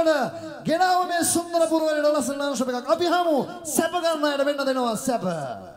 Makada, get out of Sundarapuru, Dollars and Lanshaka, Abihamu, Sapagan, I don't know, Sapa.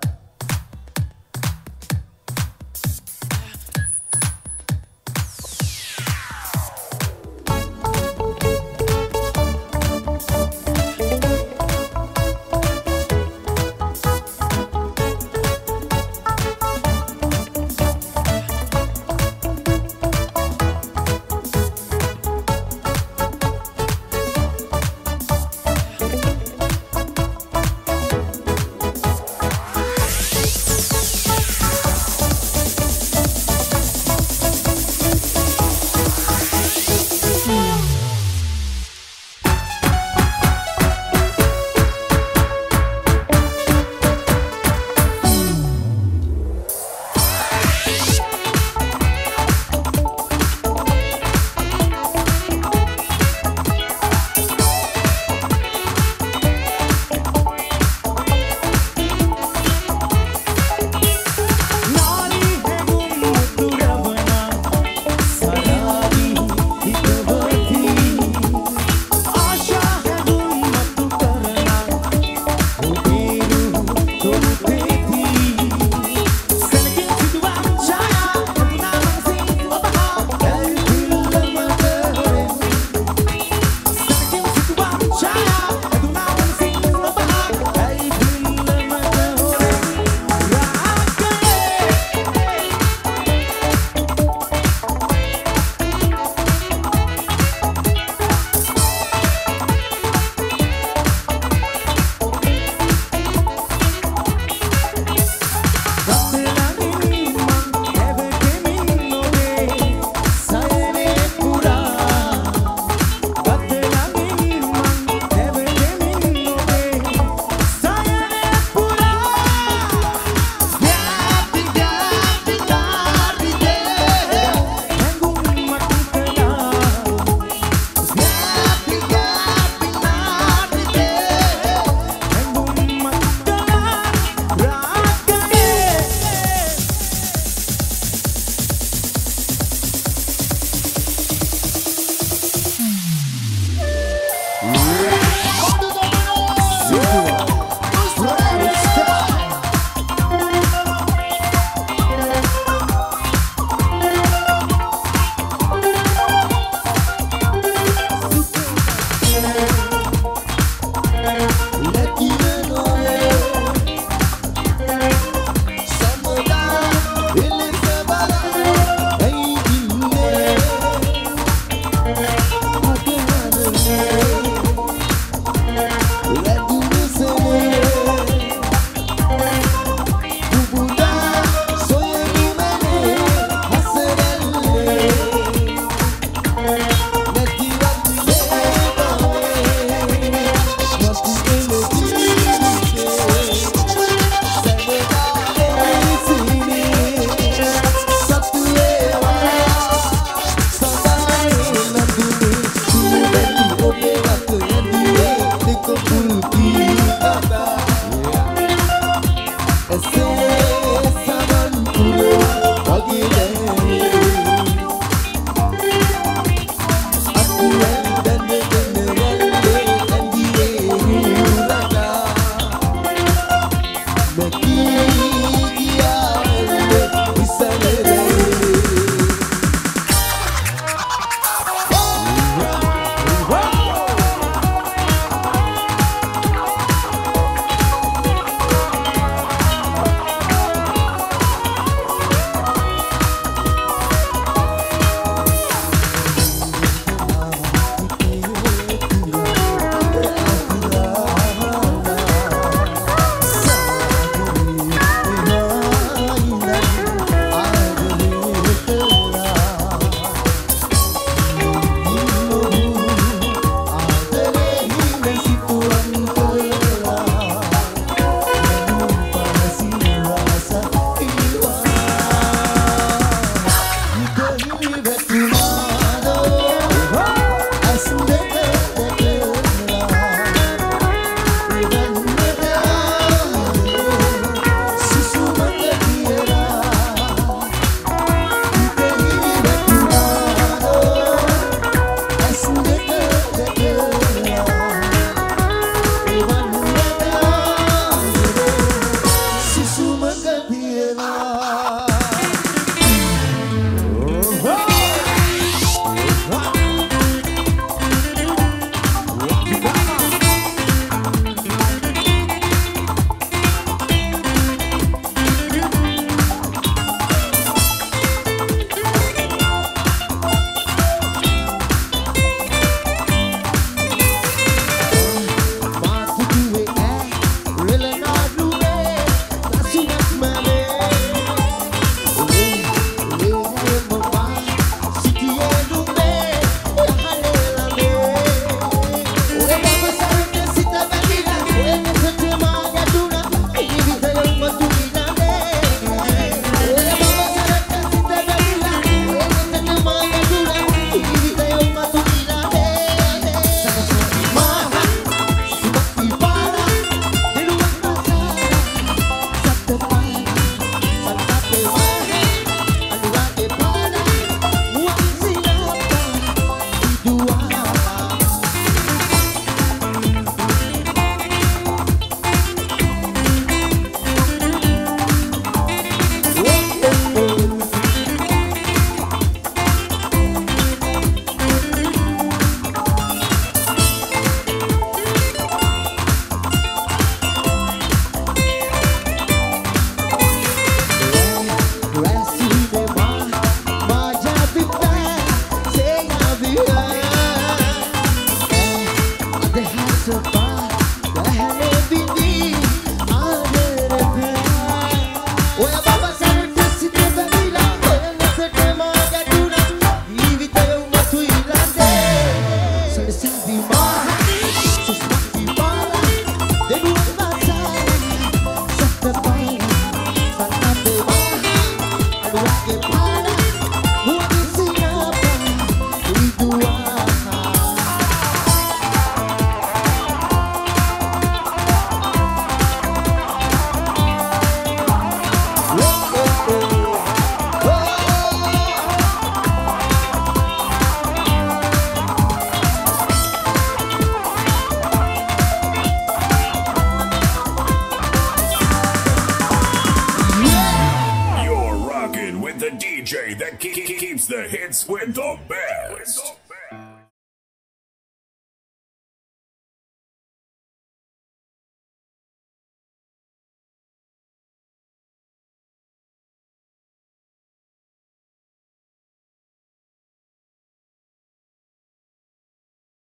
DJ that keeps the hits with the best.